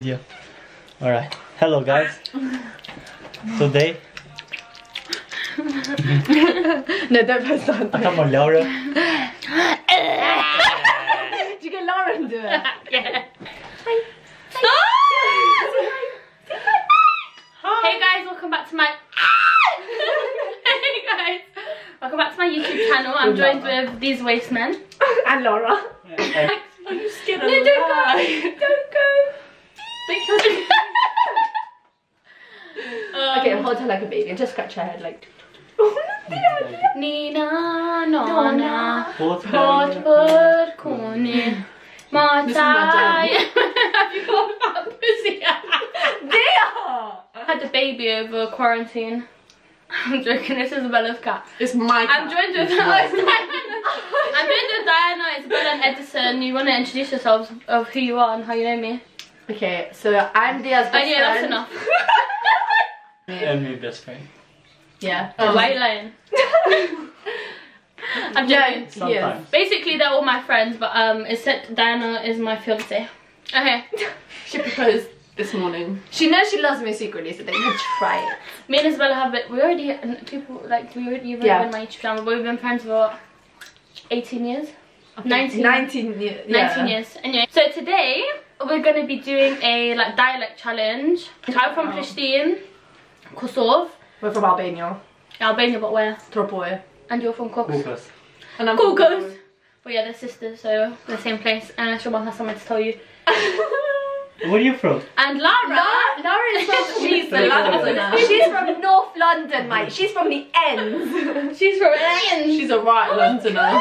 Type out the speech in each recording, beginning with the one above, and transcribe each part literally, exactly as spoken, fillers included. Yeah. All right. Hello, guys. Today. No, don't press on. Come on, Lara. Did you get Lara to do it? Yeah. Hi. Hi. Hi. Hey guys, welcome back to my. Hey guys, welcome back to my YouTube channel. I'm joined with these waste men and Lara. Yeah. Are you scared? No, don't go. Don't go. um, okay, hold her like a baby and just scratch her head like. Nina, Nona, Hotwood, Kuni, Matai. Have you got that pussy? They had a baby over quarantine. I'm joking, it's Isabella's cat. It's my cat. I'm joined with I'm joined with Diana, Isabella and Edison. You want to introduce yourselves of who you are and how you know me? Okay, so I'm Dia's best friend. Oh yeah, that's enough. Me and my best friend. Yeah. Oh, why are you lying? I'm joking. Yeah, yeah. Basically, they're all my friends, but um, except Diana is my fiancée. Okay. She proposed this morning. She knows she loves me secretly, so they can try it. Me and Isabella have been, we already, people, like, we already, you've yeah. been on my YouTube channel, but we've been friends for eighteen years? nineteen years. Yeah. nineteen years. Anyway, so today, we're going to be doing a like dialect challenge. I'm from Pristina, Kosovo. We're from Albania. Albania, but where? Tropoja. And you're from Kukës. Kukës. And I'm Kukës. From Kukës. But yeah, they're sisters, so they're the same place. Unless your mum has something to tell you. Where are you from? And Lara. La Lara is from. She's from London. She's from North London, mate. She's from the ends. She's from the ends. She's a right Londoner.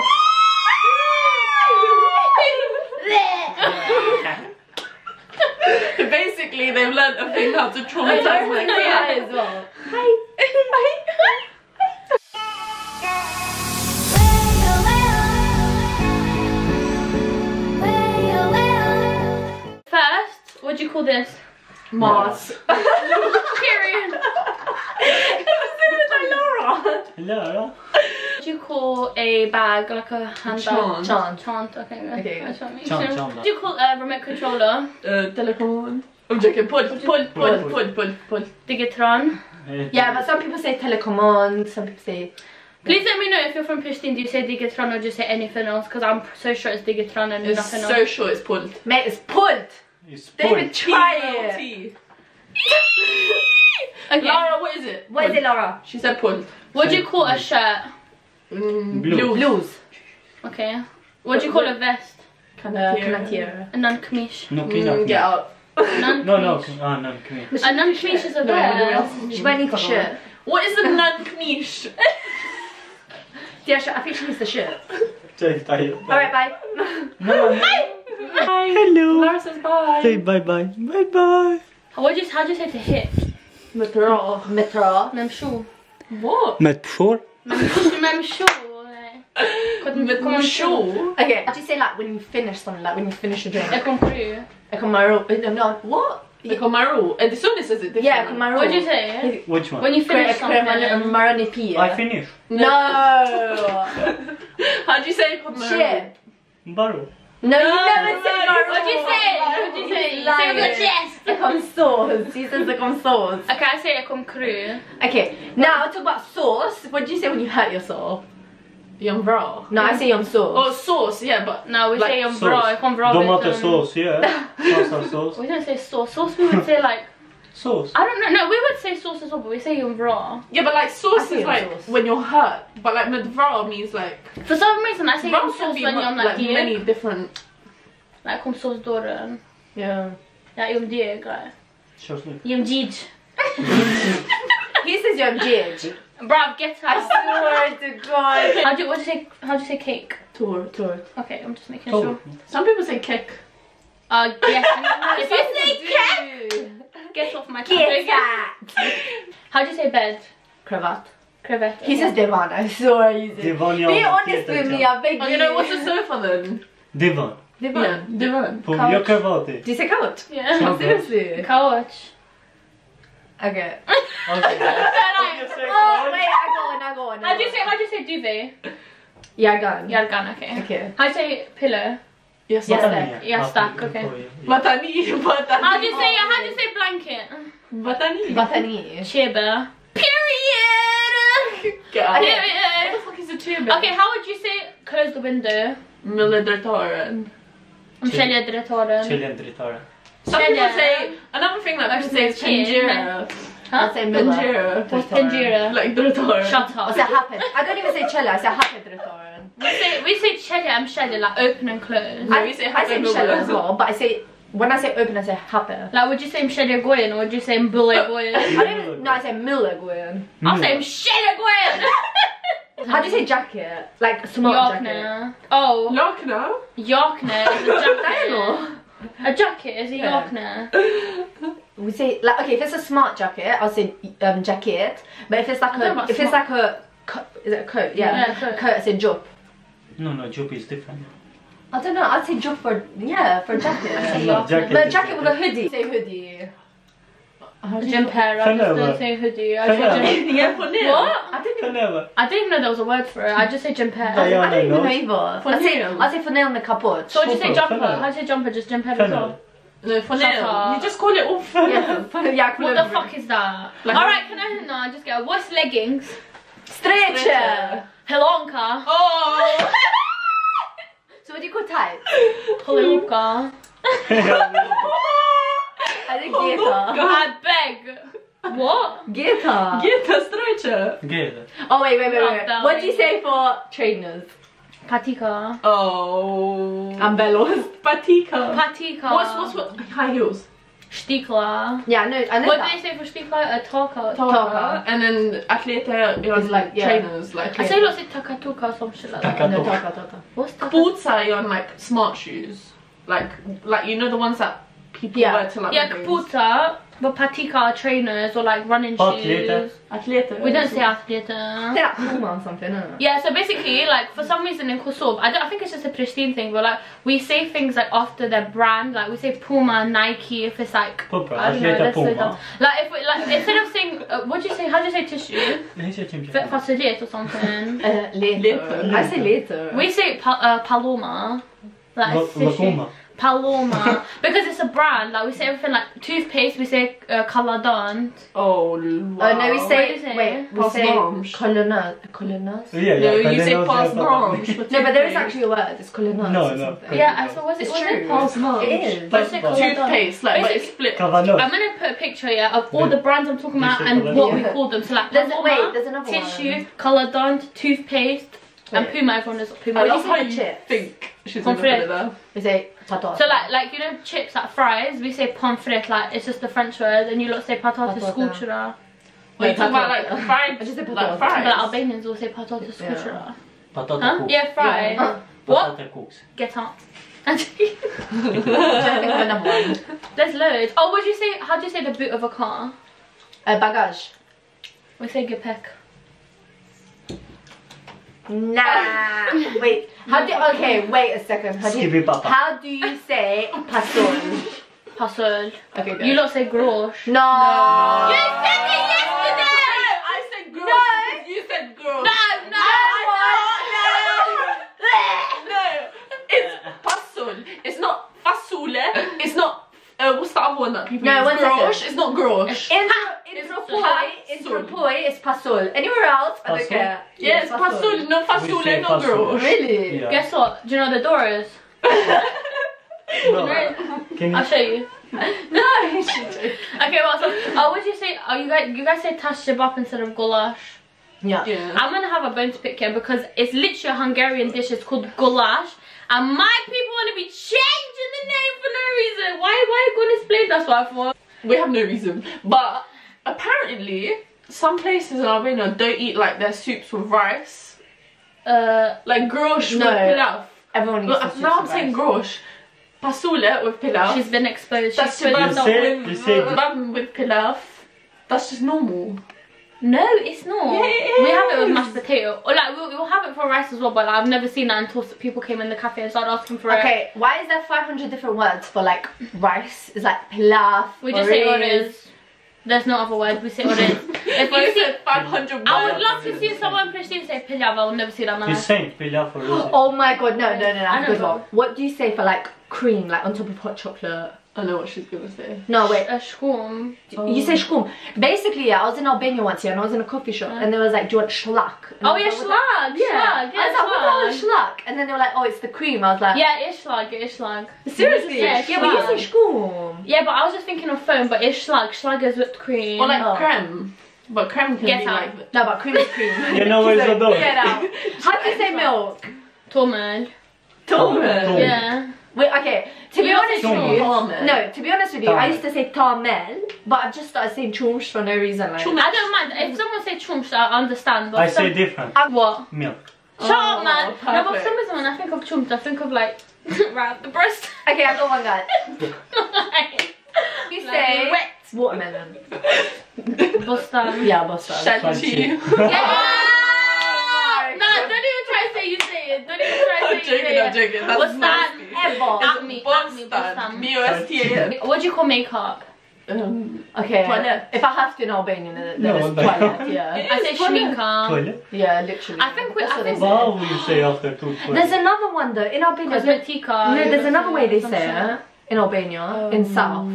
Basically, they've learned a thing how to traumatize my cat as well. Hi. Hi. First, what do you call this? Mars. Period. It was similar to Laura. Laura. What do you call a bag, like a handbag? Chant. Chant. Okay. Okay. That's what I mean. Chant. Chant. What do you call a remote controller? Uh, telephone. I'm joking. Pod. Pod. Pod. Pod. Pod. Pod. Digitron. Yeah, but some people say telecommand. Some people say. Please let me know if you're from Pristina, do you say Digitron or just say anything else? Because I'm so sure it's Digitron and it's nothing else. It's so sure it's Pod. Mate, it's Pod. It's David, try it. Okay. Lara, what is it? What pulled. Is it, Lara? She said pulled. What do you call a shirt? Mm, blues. Blues. Okay. What do you call a vest? Canatier. A non-kamish. No, mm, get out. Non no, no, oh, non-kamish. A non-kamish is a vest. She might need a shirt. What is a non-kamish? Yeah, I think she needs the shirt. Alright, bye. No. Bye! Bye. Hello. Lara says bye. Say bye bye. Bye bye. How do you, how do you say to hit? Metro. Metro. Même chose. What? Metro. Même chose. Même chose. Okay. How do you say like when you finish something? Like when you finish a drink? Ecomaru. Ecomaru. No. What? Ecomaru. And this one says it differently. Yeah. Ecomaru. What do you say? Which one? When you finish something. Ecomaru. I finish. No. How do you say ecomaru? Shit. Baru. No, no, you never say no. What do you say? What do you say? Say with your chest. I come sauce. She says I come sauce. Okay, I say I come crew. Okay, now talk about sauce. What do you say when you hurt yourself? Yum bra. No, I say yum sauce. Oh, sauce, yeah, but no, we like say yum bra. I come bra. Tomato sauce, yeah. Sauce, sauce. We don't say sauce. Sauce, we would say like. Sauce? I don't know, no, we would say sauce as well, but we say yum bra. Yeah, but like sauce is like sauce. When you're hurt, but like medvra means like... For some reason I say yum sauce when you're on like... like many different... Like om sauce doren. Yeah. Like yum dig, like... Yum jig. He says yum jig. Bruv, get her. I swear to God. How do you, what do you say, how do you say cake? Tour, tour. Okay, I'm just making sure. Some people say cake. Uh, yes. If you say cake! Get off my cat. How do you say bed? Cravat. Cravat. He says divan. I saw you. Divan. Be honest with me, I beg you. You know what's a sofa then? Divan. Divan. Divan. From your cravate. Do you say couch? Yeah. Seriously. Couch. Okay. Oh wait, I got one. I got one. How do you say? How do you say duvet? Yargan. Yargan. Okay. Okay. How do you say pillow? Yastak. Yastak, okay. Batani, batani. How do you say, how do you say blanket? Batani. Batani. Chebe. Period! Period! What the fuck is a chebe? Okay, how would you say close the window? Milledretoren. Milledretoren. Milledretoren. Some people say, another thing that I should say is Penjira. Huh? I say Penjira. What's Penjira? Like Dretoren. Shut up. It's a happy. I don't even say Chela, I say happy Dretoren. We say, we say Chela and Shela, like open and close. I, I say, I say Chela as well, but I say, when I say open, I say happy. Like, would you say Mshela Goyen or would you say Mbule Goyen? I don't even, no, I say Mila Goyen. I'll say Mshela Goyen! How do you say jacket? Like, smart jacket. Oh. Yorkner? Yorkner is a jacket. A jacket is a Yorkner. We say like okay if it's a smart jacket, I'll say um jacket. But if it's like a if smart. It's like a is it a coat? Yeah, yeah coat. coat. I say job. No, no, job is different. I don't know. I'd say job for yeah for jacket. I say no, jacket but a jacket with a hoodie. Say hoodie. Jumper. I still say hoodie. I say jumper. Yeah, for now. What? I didn't even. I didn't even know there was a word for it. I just say jumper. I don't even know either. For now. I say for now on the kaput. So I just say jumper. I say jumper. Just jumper as well. No, for now. You just call it all for yeah, yeah, what the fuck is that? Like, alright, can I no, I just get a what's leggings? Stretcher. Helonka. Oh. So what do you call tight? Helonka. I think Geta. I beg. What? Geta. Geta stretcher. Geta. Oh wait, wait, wait, wait. wait. What do you say for trainers? Patika. Oh. I'm bellows. Patika. Patika. What's what's what? High heels. Stikla. Yeah, no, I know. What that. do they say for stikla? Taka. Taka. And then athlete is like yeah. trainers. Like I say lots of takatuka or something like that. No, taka taka. What's taka? Kapuca on like smart shoes. Like like you know the ones that people yeah. wear to like. Yeah, kapuca. But patika are trainers or like running shoes. Athlete. We don't say athlete. Say like Puma or something, no? Yeah, so basically, like for some reason in Kosovo, I, I think it's just a Pristina thing, but like we say things like after their brand, like we say Puma, Nike, if it's like. Puma, I don't know, that's Puma. So dumb. Like if we, like instead of saying, uh, what do you say? How do you say tissue? Fasajet or something. Uh, later. I say later. We say pa uh, Paloma, like tissue. Paloma, because it's a brand. Like we say everything like toothpaste. We say uh, Caladant. Oh wow. Uh, no, we say wait. wait we say Colonas. Colonas. Yeah, yeah. No, you say Pas Branche. No, but there is actually a word. It's Colonas. No, or no. Yeah, I saw. Was it? It's true. Pas Branche. It is. But toothpaste, like, but it's split. Colonas. I'm gonna put a picture here of all the brands I'm talking about and what we call them. So like, there's a wait. There's another one. Tissue, Caladant, toothpaste, and Puma. Everyone is Puma. I love how you think. She's on there. Is it? Patata. So like like you know chips like fries, we say pomfret, like it's just the French word, and you lot say patata scultura. Well, you talking about like fried, just like fries. But Albanians will say patata scultura. Patata cooks. Yeah, fried. What? Patata cooks. Get up. There's loads. Oh, would you say? How do you say the boot of a car? A bagage. We say gepek. Nah. Wait. How do okay? Wait a second. How do you, how do you say pasol? Pasol. Okay. Good. You lot say grosh. No. no. You said it yesterday. No, I said grosh. No. You said grosh. No. No. No. No. no. It's pasol. It's not fasule. It's not. Uh, what's the other one that people no, use? Grosh. It's not grosh. In in Tropoja, in Tropoja, it's pasol. Anywhere else, I don't care. Yeah, it's pasol. No fasole, no grosh. Really? Yeah. Guess what? Do you know the door is? No. I'll show you. No. Okay, well, so uh, what do you say? Oh, you guys, you guys say tash shebap instead of goulash. Yeah. yeah. I'm gonna have a bone to pick here because it's literally a Hungarian dish. It's called goulash. And my people want to be changing the name for no reason. Why? Why gonna explain? That's what I thought. We have no reason. But apparently, some places in Albania don't eat like their soups with rice. Uh, like grosh no. with pilaf. Everyone eats. Look, now I'm saying grosh. Pasule with pilaf. She's been exposed. That's just with, with pilaf. That's just normal. No, it's not. Yes. We have it with mashed potato, or like we'll, we'll have it for rice as well. But like, I've never seen that until people came in the cafe and started asking for okay, it. Okay, why is there five hundred different words for like rice? It's like pilaf. We just say it is. There's no other word, we say what it is. If you see five hundred I would love to see someone in Pristina say pilaf. I will never see that in my life. You say pilaf for real. Oh my god, no, no, no, that's good one. What do you say for like cream, like on top of hot chocolate? I know what she's gonna say. No, wait. A shkoum. Oh. You say shkoum. Basically, yeah, I was in Albania once year and I was in a coffee shop yeah. and they was like, do you want shlak? And oh, yeah, like, shlak. Shlak. Yeah. yeah. I was like, what the hell is shlak? And then they were like, oh, it's the cream. I was like, yeah, it's shlak, it's shlak. Seriously? Yeah, yeah, but you say shkoum. Yeah, but I was just thinking of foam, but it's shlak. Shlak is whipped cream. Or like oh. creme. But creme can Get be out. like... No, but cream is cream. You know where's the door? Get out. How do you say milk? Tomel. Tomel? Yeah. Wait, okay, to be honest with you, no, to be honest with you, I used to say tamel, but I've just started saying chumsh for no reason. Like, I don't mind, if someone says chumsh, I understand. But I say different. What? Milk. Shut up, man. No, but for some reason, when I think of chumsh, I think of like, right, the breast. Okay, I got one guy. You say wet. Watermelon. Bostan. Yeah, bostan. Shanchi. No, don't even try to say you say it. Don't even try to say it. I'm joking, I'm joking. That's nasty. Not me, not me, Bostan. What do you call makeup? Um, okay, toilet. If I have to in Albanian, then no, it's toilet, yeah. I say shminka. Yeah, literally. I think we, I think wow, what do you say after two? There's another one though, in Albania. Cosmetica. No, there's another way they say it in Albania, um, in South.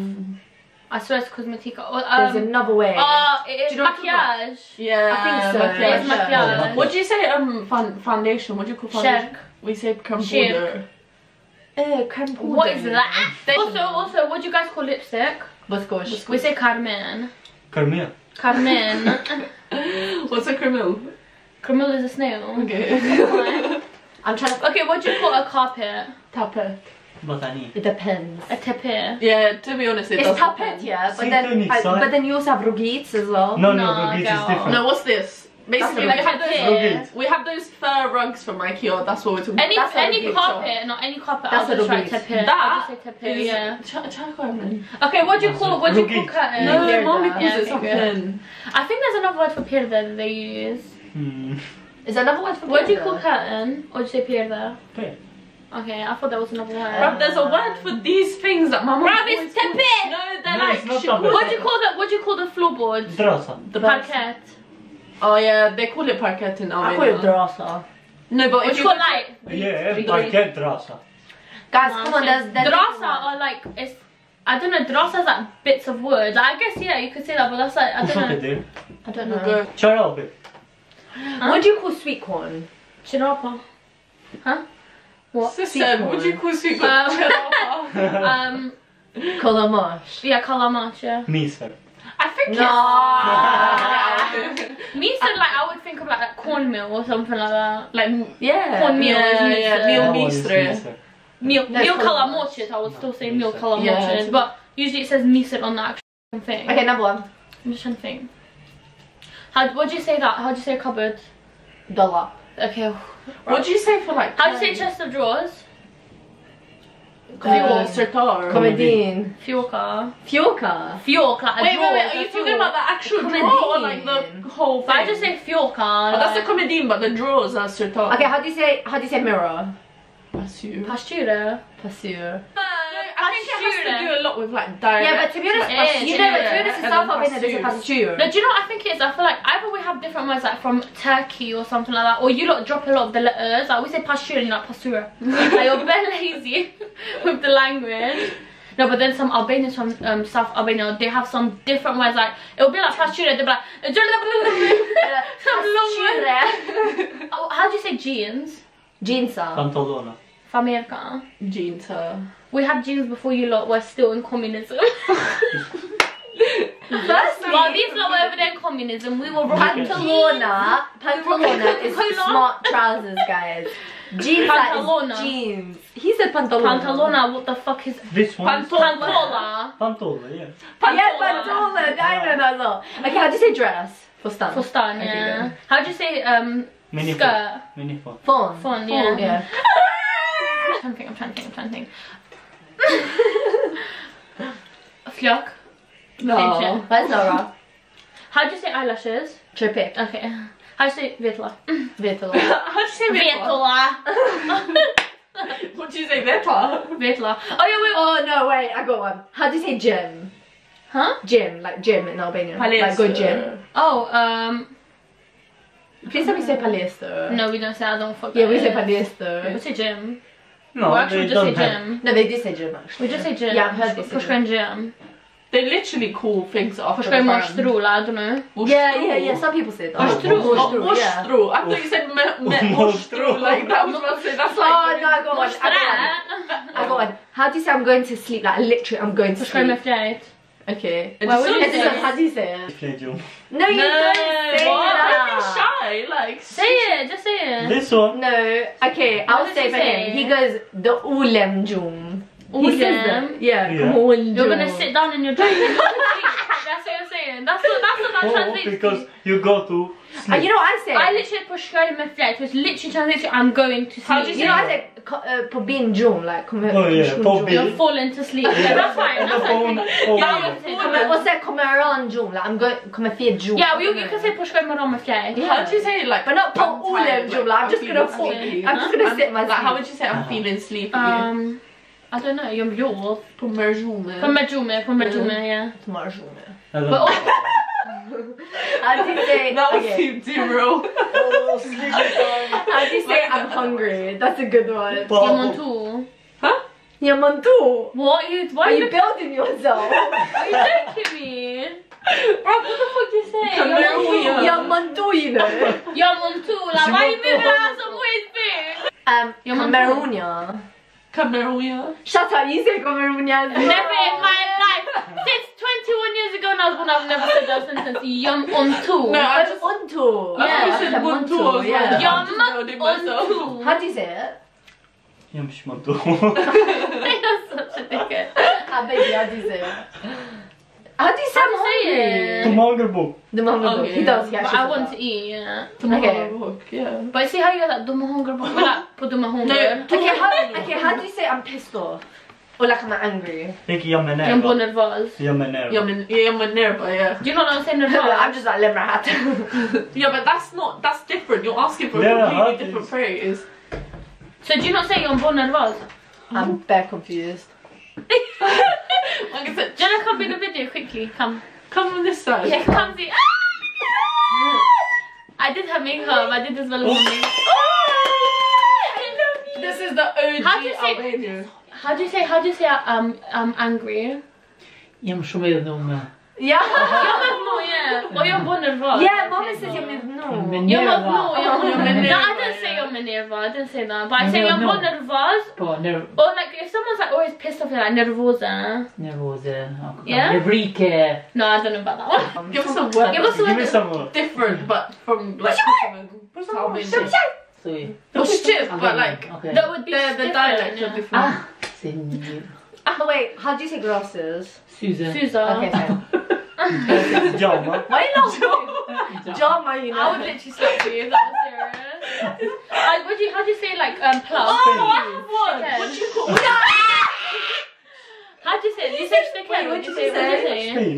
I swear it's cosmetica. Or, um, there's another way. Oh, it is maquillage. Yeah, I think so. Maquillage. maquillage. What do you say, um, foundation? What do you call foundation? Shirk. We say creme powder. Uh, what is that? Also, also, what do you guys call lipstick? Boscosh. We say Carmen. Carmen. Carmen. What's a cremil? Cremil is a snail. Okay. I'm trying to. Okay, what do you call a carpet? Tapet. Botani. It depends. A tapet. Yeah, to be honest, it it's tapet. Yeah, but then, I, but then you also have rugits as well. No, no, no rugits girl. is different. No, what's this? Basically, we have, those, we have those fur rugs from Ikea. That's what we're talking any, about. Any any carpet, not any carpet. That's I'll just try tapir. That I'll just say tapir. Yeah. Try, try carpet. Okay, what do you call what do you call curtain? No, no mommy calls yeah, it something. I think there's another word for pierda that they use. Hmm. Is there another word for pierda? What do you call curtain? Or do you say pierda? Pierda. Okay, I thought that was another word. Rob, there's a word for these things that my mum. Rob, it's tapir. No, they're no, like. What do you call that? What do you call the floorboard? Drasa. The parquet. Oh yeah, they call it parquet in Albania. I call it drasa. No, but it's called like... Yeah, parquet drasa. Guys, come on, there's... Drasa are like... it's. I don't know, drasa is like bits of wood. Like, I guess, yeah, you could say that, but that's like... I don't know. I don't know. Charapa. What do you call sweet corn? Charapa. Huh? What? Sister, what do you call sweet corn? Charapa. Um... Kalamash. Yeah, kalamash, yeah. Miso. I think it's... No! Me said like I would think of like, like cornmeal or something like that. Like yeah, cornmeal yeah, is yeah, yeah. meal mistre. Meal meal kalamoches. I would still say meal kalamoches, yeah. But usually it says mistre on the actual thing. Okay, number one. I'm just trying to think. How what do you say that? How do you say cupboard? Dollop. Okay. Right. What do you say for like? How do you say chest of drawers? Uh, Sertar. Comedine. Fioca. Fioca. Fioca. Like wait, wait, wait. Are you talking about the actual drawer or like the whole thing? But I just say fioca. Oh, like... That's the comedine, but the drawers are sertar. Okay, how do you say how do you say mirror? Pasure. Pasure. Pasure. I think it has to do a lot with like dialect. Yeah, but to be honest, like, you know, like, to be honest, in South Albania there's a pasture. No, do you know what I think it is? I feel like either we have different words like from Turkey or something like that, or you lot drop a lot of the letters. Like we say pasture and you're like pasture. Like you're very lazy with the language. No, but then some Albanians from um, South Albania, they have some different words like it'll be like pasture. They'll be like some long word. Oh, how do you say jeans? Jeansa. Pantolona. Famerka. Jeansa. We have jeans before you lot were still in communism. Firstly, while these lot were over there in communism, we were rocking Pantalona. Pantalona is smart trousers, guys. Jeans Pantalona. Is jeans. He said Pantalona. Pantalona, what the fuck is... This one Pantola. Pantola, yeah. Pantola. Yeah, Pantola. I know that lot. Okay, how do you say dress? Fostan. Fostan, yeah. Okay, how do you say um, Minifon. Skirt? Minifon. Fon. Fon, yeah. Fon, yeah. I'm trying to think, I'm trying to think, I'm trying to think. Fluck. No, that's Lara. How do you say eyelashes? Tripik. Okay. How do you say vetla? Vetla. How do you say vetla? What do you say vetla? Vetla. Oh yeah, wait. Oh no, wait. I got one. How do you say gym? Huh? Gym, like gym in Albania. Palestra. Like go gym. Oh, um. Please let me say palestra. No, we don't say, I don't fuck Yeah, we say palestra. Yeah, we say gym. No, we actually just say gym. No, they did say gym actually. We just say gym. Yeah, I've heard this. Pushkan gym. They literally call things after the brand. Through, I don't know. Yeah, yeah, yeah, some people say that. Moshtru, oh, yeah. I thought you said me, me, moshtru, like that was what I said. That's like... Oh, no, I got one, I got one. I got one. How do you say I'm going to sleep? Like, literally, I'm going to sleep. Okay. And well, you say, how do you say it? No, you no, don't say what? That. Don't be shy, like... Say it, just say it. This one? No, okay, I'll what say for him. He goes, the ulem jum. All he says that. Yeah, yeah. All you're gonna sit down and you're trying to That's what I'm saying. That's what that's what that oh, translates. Because you go to sleep. Uh, you know what I say? I literally push in my flat, which literally translates to I'm going to sleep. How do you, you know that? I say Pobin Jum, like come oh, yeah. You're falling to sleep. Yeah, that's fine. That's fine. What's that Komaran Jum? Like I'm going Komafia Jum. Yeah, we you can say push in my flat. How do you say it like but not Pom Ulem Jum, like I'm just gonna fall I'm just gonna sit my Like how would you say I'm feeling sleepy? Um I don't know, you're your Pomerjume. Pomerjume, Pomerjume, yeah. Pomerjume. But I did say. That was okay. Zero. Oh, sleepy time. I did say I'm hungry. That's a good one. Yamantu. Huh? Yamantu. What? You, why are you, you building yourself? Are you joking me? Bro, what the fuck you say? Yamantu, you know. Yamantu. Like, why are you moving out some weird thing? Um, Cameroonian. Cameroonian. Shut up, you say Cameroonian. Never in my life. Since twenty-one years ago, I was born, I've never said that sentence. Yum on two. No, I just on two. Yeah, I said on two. Yeah. Yum on two. How do you say it? Yum shmontu. You're such a dickhead. I bet you, how do you say it? How do you say I'm hungry? Tomorrow. The manga book. He does, yeah. But I want to eat, yeah. The manga book, yeah. But see how you're like, the manga book. We're like, put the manga. Okay, how do you say I'm pissed off? Or like I'm angry? Like you're nervous. You're nervous. You're nervous. You're nervous, yeah. You know what I'm saying? I'm just like, let me hat. Yeah, but that's not, that's different. You're asking for a completely different phrase. So do you not say you're nervous? I'm very confused. Jenna, come in the video quickly. Come. Come on this side. Yeah, come see. I did her makeup. I did as well as her makeup. I love you. This is the O G Albanian. How do you say, how do you say um, I'm angry? Jam shumë e dhënuar. Yeah. Jam e dhënuar, yeah. Or jam bërë nervoz. Yeah, mama says jam e dhënuar. Jam e dhënuar. No, I don't say jam e nervoz. I don't say that. But I say jam bërë nervoz. Or like if someone's like always pissed off, they're like nervosa. Nervosa. Yeah? Nervike. No, I don't know about that one. Give us a word. Give us a word. Give us a word. Different, but from like... What's your word? What's your word? Sorry. Or stiff, but like... That would be stiff. The dialect are different. Oh wait, how do you say glasses? Susan. Susan. Okay, fine. Jama. Why you laughing? Jama, you know. I would literally slap you if that was serious. Like, what do you, how do you say like um plus? Oh, what? Okay. What do you call? How do you say? You say stick head. What do you say? What do you say?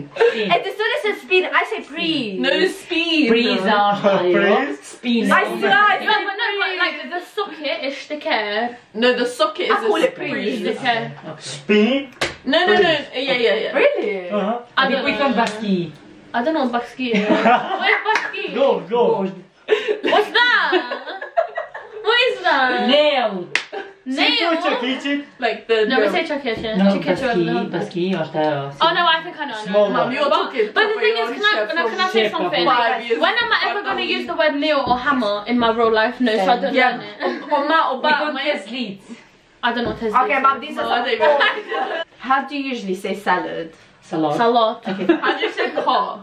And the student says speed. I say pre. No speed. Breeze are pre. Speed. I slide. No, but no, but like the socket is stick head. No, the socket is a pre. Stick head. Speed. No, no, no. Yeah, yeah, yeah. Really? Uh huh. I mean, we can baski. I don't know baski. Where's baski? Go, go. What's that? What is that? Nail. Nail? Like the... No, we say chakeche. No, baski, baski, ashtar. Oh no, I think I know. Small one. But the thing is, can I say something? When am I ever going to use the word nail or hammer in my real life? No, so I don't learn it. Or ma or ba, my ears leads. I don't know what test. Okay, but these are... How do you usually say salad? Salad. Salad. Okay. How do you say ka?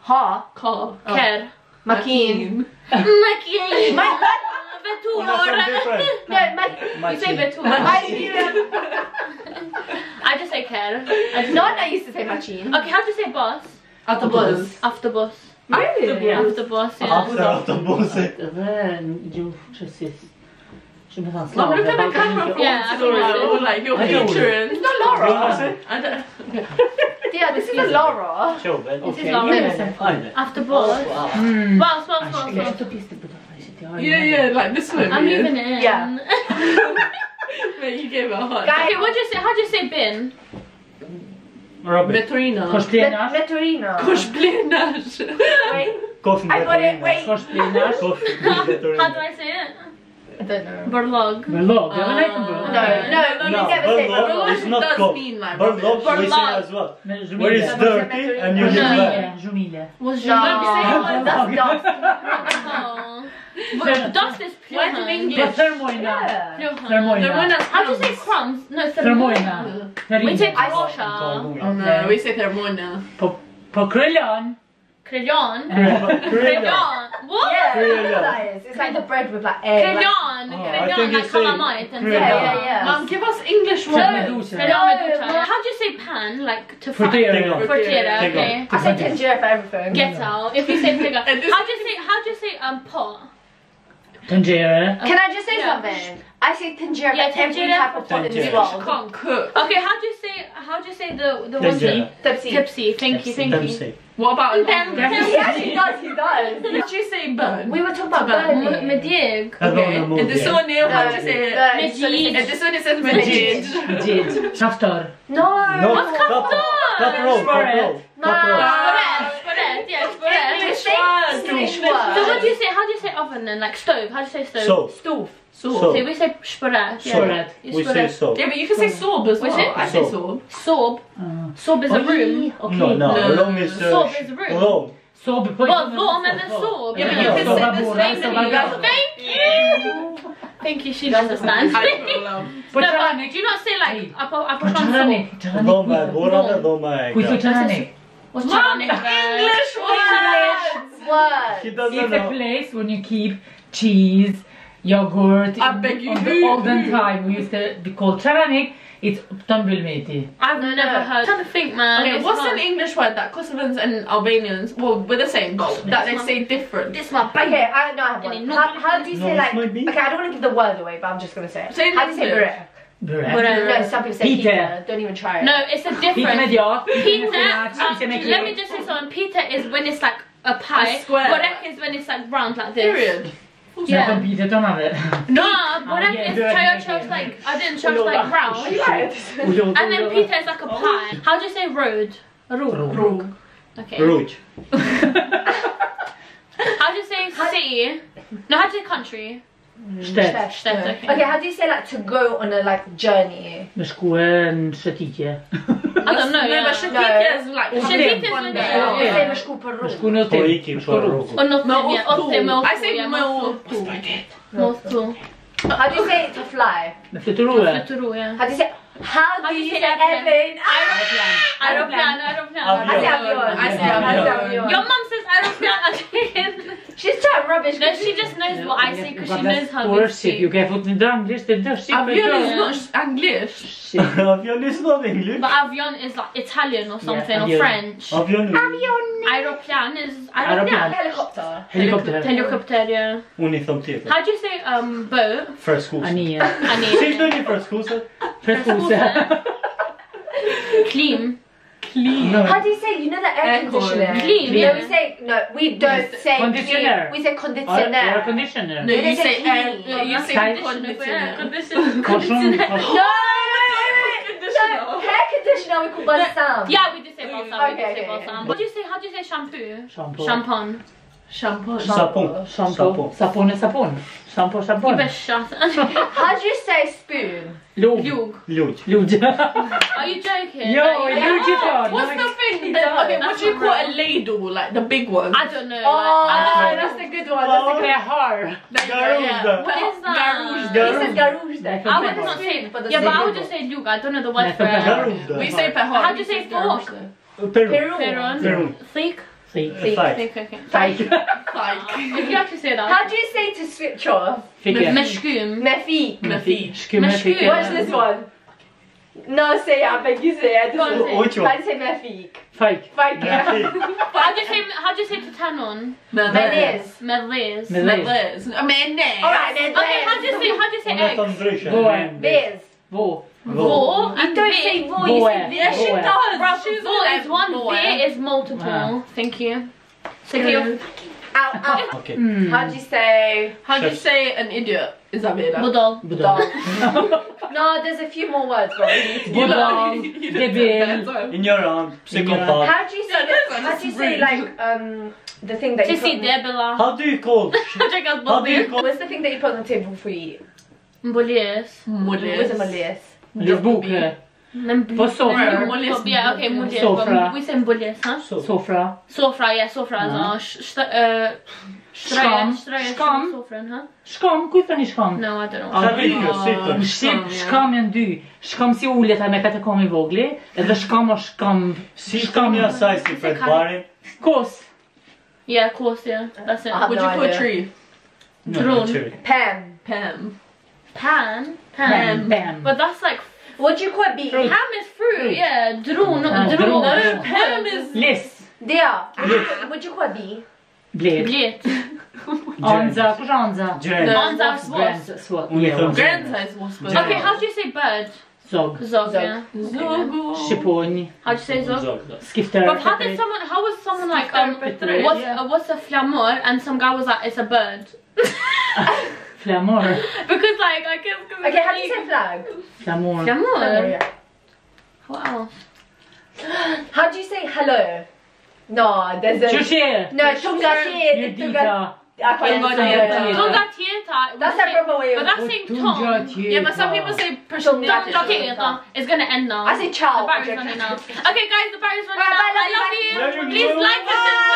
Ha? Ka. Ker. Makin. Makin. Betul orang. You say betul. I just say care. No one used to say machine. Okay, how do you say boss? After boss. After boss. Really? After boss. After after boss. Then you just is. She's not Lara. Look at the camera. Yeah, Lara. Like your children. It's not Lara. I don't. Yeah, this is a Lara. This is Lara. After boss. Boss, boss, boss. Yeah, yeah, like this one. I'm leaving it in. Yeah. But you gave it a hard. Guys, okay, what do you say? How do you say bin? Veterinash. Veterinash. Veterinash. Wait. Coffee veterinash. Veterinash. How do I say it? I don't know. Berlog. Berlog. Yeah, uh, no, no, no. Berlog is not cold. Berlog we say as well. Where it's dirty and you get wet. Jumile. What's jumile? That's dust. But dust is pure. What's in English? Thermoina. Thermoina. How do you say crumbs? No, thermoina. We say krosha. Oh no, we say thermoina. Pokrelon. Krelon. Krelon. What? Yeah, that is. It's like the bread with like egg. Krelon. Krelon, like calamari. Yeah, yeah, yeah. Mom, give us English words. How do you say pan? Like to fry? Frittera. Frittera, okay. I say tenjera for everything. Get out. If you say frittera. How do you say, how do you say um pot? Tanjera. Can I just say yeah. something? I say tanjera, yeah, but every type of pot in the world can't cook. Okay, how do you say, how do you say the, the one thing? Tipsy. Tipsy, thank you, thank you. What about a lamb? He actually does, he does. How do you say bun? We were talking about bun. Medjig. Okay, and this one here, how do you say it? Medjig. And this one it says medjig. Medjig. Shaftar. No. What's kaftar? Kaprol, kaprol. Kaprol. Yes, but English word. So what do you say? How do you say oven then? Like stove? How do you say stove? Stove. Stove. Stove. So we say shparat. Yeah. We say sob. Yeah, but you can say sob as well. I say sob. Sob. Sob is a room. Okay. No, no. Long is sob is a room. Long. Sob. Well, long and then sob. Yeah, but you can say the same thing. Thank you. Thank you. She doesn't understand. No, do you not say like apo apo sob? Doma, borana, doma. Kuitutane. What's Mom, English words! Words! It's a place when you keep cheese, yogurt, I in, beg you on the olden time. We used to be called Charanik, it's Optambilmeti. I've no, never heard. I'm trying to think, man. Okay, what's an English word that Kosovans and Albanians, well, we're the same, but that they say different? This one. Okay, I know I have one. How, how do you say, like, okay, I don't want to give the word away, but I'm just going to say it. Say how do you say beret? No, some people say pita. Don't even try it. No, it's a different. Pita, pita. Let me just say something. Pita is when it's like a pie. Borek is when it's like round like this. Period. Yeah. Pita, don't have it. No, borek is chayot like I didn't chop like round. And then pita is like a pie. How do you say road? Road. Road. Okay. Road. How do you say city? No, how do you say country? Shtet. Shtet, okay. Okay, how do you say like to go on a like journey? Meshkuen shetitje. I don't know. No, but shetitje is like shetitje is when you say meshku perru. Meshkuen oteiki perru. Or not meotu. I say meotu. Meotu. How do you say to fly? Mefuturu. Mefuturu, yeah. How do you say? How do you say airplane? Aeroplan. Aeroplan. Aeroplan. I say avion. I say avion. Your mum says aeroplan again. She's trying rubbish. No, she just knows what I say because she knows how to say. You can put it down. Just avion is not English. Avion is not English. But avion is like Italian or something or French. Avion. Aeroplan is aeroplan. Helicopter. Helicopter. Helicopter. Yeah. Unithomtier. How do you say um boat? First school. Anie. Anie. She's doing first school. First school. Clean. Clean. How do you say, you know that air, air conditioner? Clean. No, we say, no, we don't yes. say conditioner. Clean. We say conditioner. Air, air conditioner. No, you, you say, say air, no, you say conditioner. Conditioner. Conditioner. No! No, hair conditioner we call balsam. Yeah, we do say balsam. Okay, we do say balsam. Okay. What do you say, how do you say shampoo? Shampoo. Shampon. Shampoo. Shampoo. Shampoo. Sapone, sapone. Shampoo, shampoo. You best shut up. How do you say spoon? Ljug. Ljug. Ljug. Are you joking? Yo, ljug is hard. What's the thing? Okay, what do you call a ladle? Like the big one? I don't know. Oh, that's a good one. That's a good one. Garuzda. What is that? Garuzda. Garuzda. I would not say it. Yeah, but I would just say ljug. I don't know the word for it. We say pehor. How do you say fork? Peron. Peron. Thick. Thick. Thick. Thick. Thick. If you have to say that. How do you say to switch off? Meshkum. Mefi. Mefi. Meshkum. Watch this one. No, say I beg you say it. Which one? I say mefik. Fake. Fake. How do you say, how do you say to turn on? Melez. Melez. Melez. Melez. Alright, then. Okay, how do you say, how do you say eggs? Bez. Vo. Vo and don't say vo, you say there. She does. Vo is one, there is multiple. Thank you. Thank you. Ow, ow. Okay. Mm. How'd you say? How'd you say an idiot, Isabella? Budol. Budol. No, there's a few more words. Budol. Debil. In your own. Psychopath. How'd you say? Yeah, how'd you say like um the thing that? Just you Debela. How do you call? How do you call? What's the thing that you put on the table for you? Molies. Molies. What's molies? Ljubuk. Sofra. Yeah, okay, sofra. We say molies, huh? Sofra. Sofra, yeah, sofra. No, Shkam. Shkam. Shkam. Ku I thoni shkam? No, I don't know. Shqip, shkam janë dy. Shkam si ullet ai me katë kom I vogli, edhe shkam o shkam. Si shkam ja saj si pret barin. Kos. Yeah, kos, yeah. That's it. Would you put tree? Drone. Pam. Pam. Pam. Pam. But that's like what do you call it? Beef? Ham is fruit, yeah. Drun, not drun. No, ham is. Lis. Yeah. What do you call it? Blit. Blit. Anza, who's Anza? Anza is what? Grenza is what? Okay, how do you say bird? Zog. Zog, yeah. Zogu. Shiponi. How do you say zog? Skifter. But how did someone, how was someone like, um, what's, uh, what's a flamor? And some guy was like, it's a bird. Flamor. Because like I guess. Okay, how do you say flag? Flamor. Flamor. Flamor, yeah. Wow. How do you say hello? No, there's a. Chushir. No, Tungatie. Tunga. I can't say Tungatie. That's a proper way of. But that's saying Tong. Yeah, but some people say Tungatie. Okay, it's gonna end now. I say Chow. The battery's running out. Okay, guys, the battery's running out. I love you. Please like this.